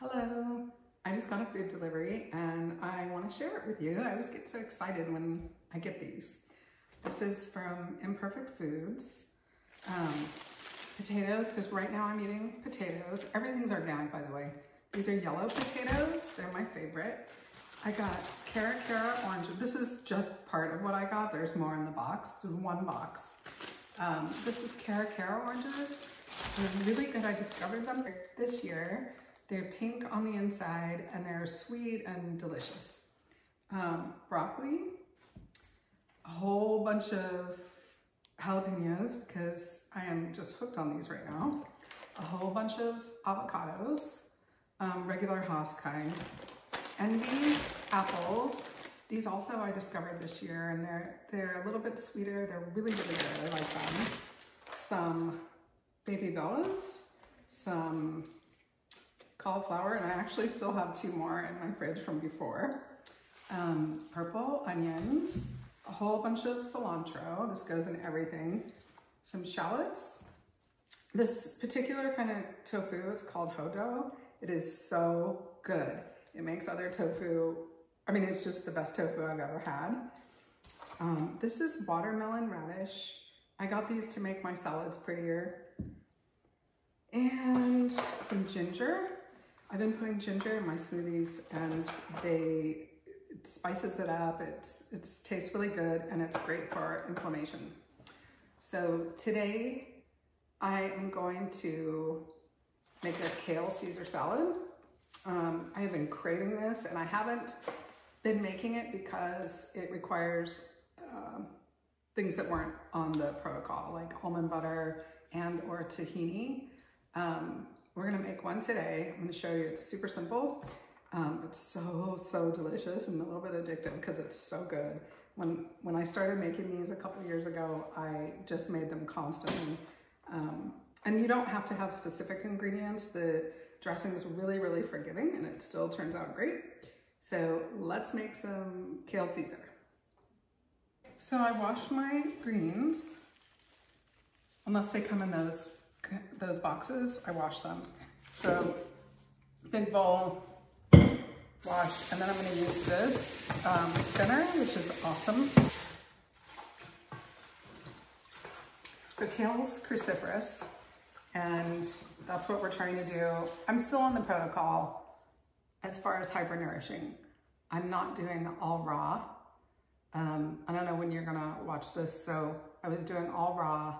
Hello, I just got a food delivery and I want to share it with you. I always get so excited when I get these. This is from Imperfect Foods. Potatoes, because right now I'm eating potatoes. Everything's organic, by the way. These are yellow potatoes. They're my favorite. I got Cara Cara Oranges. This is just part of what I got. There's more in the box. It's one box. This is Cara Cara Oranges. They're really good. I discovered them this year. They're pink on the inside and they're sweet and delicious. Broccoli, a whole bunch of jalapenos because I am just hooked on these right now. A whole bunch of avocados, regular Haas kind. And these apples, these also I discovered this year and they're a little bit sweeter. They're really, really good, I like them. Some Baby Bellas, some cauliflower, and I actually still have two more in my fridge from before. Purple onions, a whole bunch of cilantro. This goes in everything. Some shallots. This particular kind of tofu is called Hodo. It is so good. It makes other tofu, I mean, it's just the best tofu I've ever had. This is watermelon radish. I got these to make my salads prettier. And some ginger. I've been putting ginger in my smoothies and it spices it up. It tastes really good and it's great for inflammation. So today I am going to make a kale Caesar salad. I have been craving this and I haven't been making it because it requires things that weren't on the protocol, like almond butter and or tahini. We're gonna make one today. I'm gonna show you, it's super simple. It's so delicious and a little bit addictive because it's so good. When I started making these a couple years ago, I just made them constantly. And you don't have to have specific ingredients. The dressing is really forgiving and it still turns out great. So let's make some kale Caesar. So I washed my greens, unless they come in those boxes, I wash them. So big bowl, wash, and then I'm gonna use this spinner, which is awesome. So kale's cruciferous, and that's what we're trying to do. I'm still on the protocol as far as hypernourishing. I'm not doing the all raw. I don't know when you're gonna watch this, so I was doing all raw,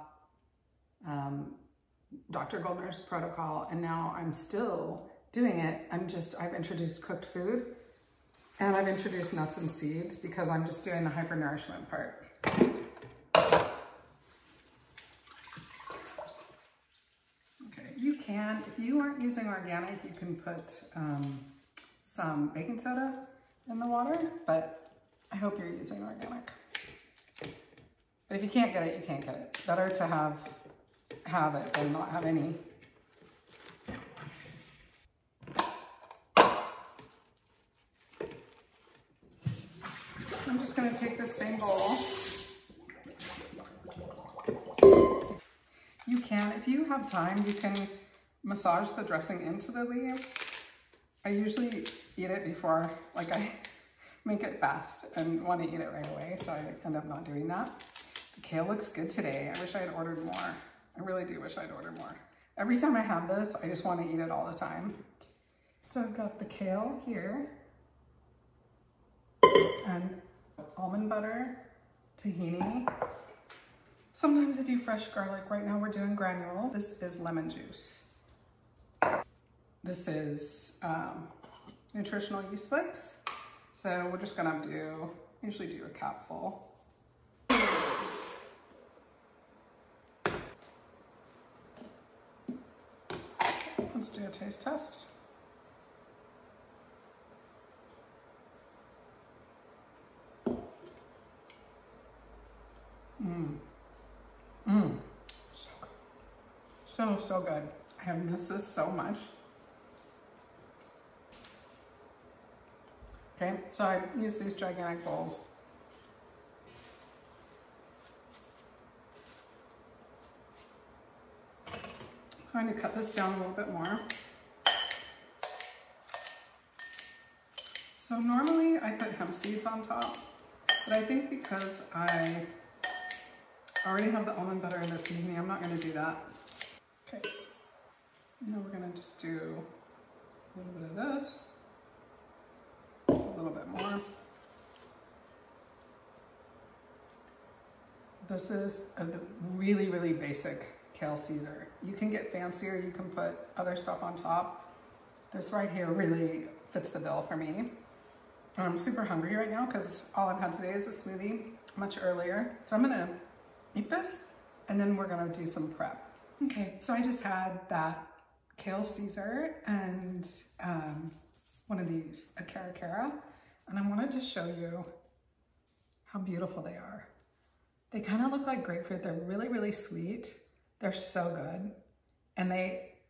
Dr. Goldner's protocol, and now I'm still doing it. I've introduced cooked food and I've introduced nuts and seeds because I'm just doing the hypernourishment part. Okay, you can, if you aren't using organic, you can put some baking soda in the water, but I hope you're using organic. But if you can't get it, you can't get it. Better to have it and not have any. I'm just going to take this same bowl. You can, if you have time, you can massage the dressing into the leaves. I usually eat it before, like I make it fast and want to eat it right away, so I end up not doing that. The kale looks good today. I wish I had ordered more. I really do wish I'd order more. Every time I have this, I just want to eat it all the time. So I've got the kale here, and almond butter, tahini. Sometimes I do fresh garlic. Right now we're doing granules. This is lemon juice. This is nutritional yeast flakes. So we're just gonna usually do a capful. Let's do a taste test. So good. So good. I have missed this so much. Okay, so I use these gigantic bowls. I'm going to cut this down a little bit more. So normally I put hemp seeds on top, but I think because I already have the almond butter in the seasoning, I'm not gonna do that. Okay, now we're gonna just do a little bit of this, a little bit more. This is a really, really basic kale Caesar. You can get fancier, you can put other stuff on top. This right here really fits the bill for me. I'm super hungry right now because all I've had today is a smoothie much earlier. So I'm gonna eat this and then we're gonna do some prep. Okay, so I just had that kale Caesar and one of these, a Cara Cara, and I wanted to show you how beautiful they are. They kind of look like grapefruit. They're really, really sweet. They're so good. And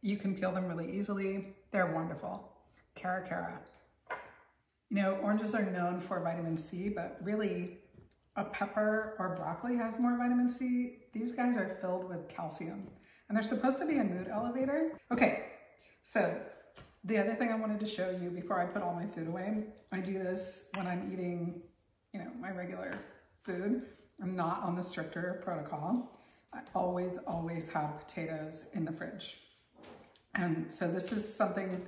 you can peel them really easily. They're wonderful. Cara Cara. You know, oranges are known for vitamin C, but really a pepper or broccoli has more vitamin C. These guys are filled with calcium and they're supposed to be a mood elevator. Okay, so the other thing I wanted to show you before I put all my food away, I do this when I'm eating, you know, my regular food. I'm not on the stricter protocol. I always, always have potatoes in the fridge. And so this is something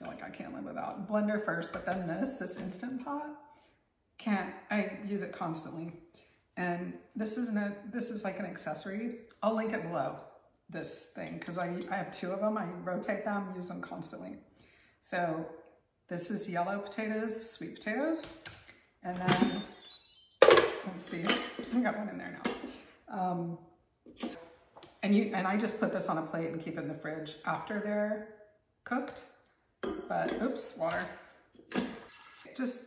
I feel like I can't live without. Blender first, but then this Instant Pot. I use it constantly. And this is like an accessory. I'll link it below, this thing, because I have two of them. I rotate them, use them constantly. So this is yellow potatoes, sweet potatoes. And then, let's see, I got one in there now. And I just put this on a plate and keep it in the fridge after they're cooked. But, oops, water. Just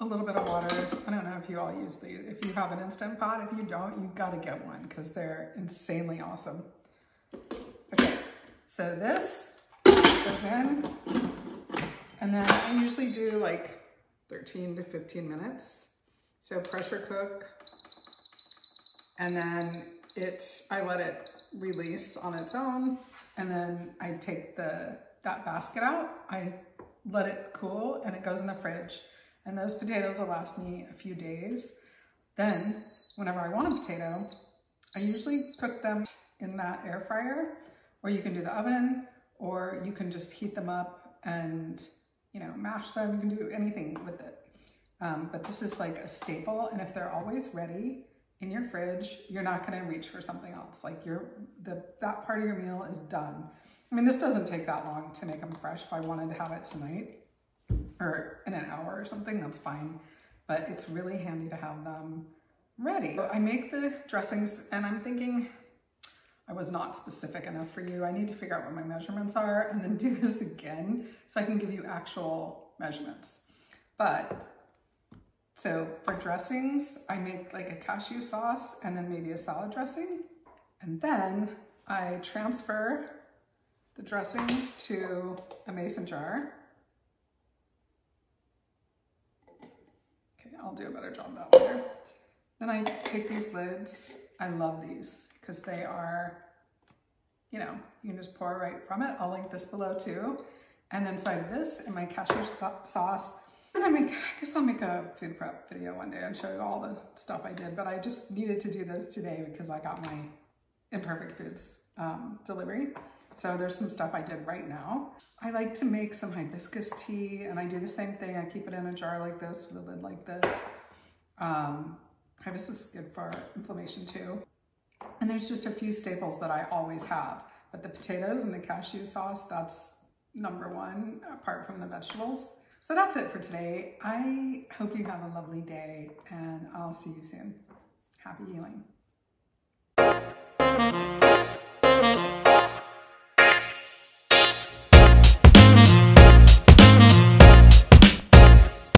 a little bit of water. I don't know if you all use these. If you have an Instant Pot, if you don't, you gotta get one because they're insanely awesome. Okay, so this goes in. And then I usually do like 13 to 15 minutes. So pressure cook. And then I let it release on its own. And then I take that basket out. I let it cool and it goes in the fridge. And those potatoes will last me a few days. Then, whenever I want a potato, I usually cook them in that air fryer, or you can do the oven, or you can just heat them up and, you know, mash them. You can do anything with it. But this is like a staple, and if they're always ready in your fridge, you're not gonna reach for something else. Like that part of your meal is done. I mean, this doesn't take that long to make them fresh. If I wanted to have it tonight, or in an hour or something, that's fine. But it's really handy to have them ready. So I make the dressings and I'm thinking I was not specific enough for you. I need to figure out what my measurements are and then do this again so I can give you actual measurements. But, so for dressings, I make like a cashew sauce and then maybe a salad dressing. And then I transfer the dressing to a mason jar. I'll do a better job that later. Then I take these lids. I love these because they are, you know, you can just pour right from it. I'll link this below too. And then so I have this and my cashew sauce. And I guess I'll make a food prep video one day and show you all the stuff I did, but I just needed to do this today because I got my Imperfect Foods delivery. So there's some stuff I did right now. I like to make some hibiscus tea and I do the same thing. I keep it in a jar like this with a lid like this. Hibiscus is good for inflammation too. And there's just a few staples that I always have, but the potatoes and the cashew sauce, that's #1 apart from the vegetables. So that's it for today. I hope you have a lovely day and I'll see you soon. Happy healing.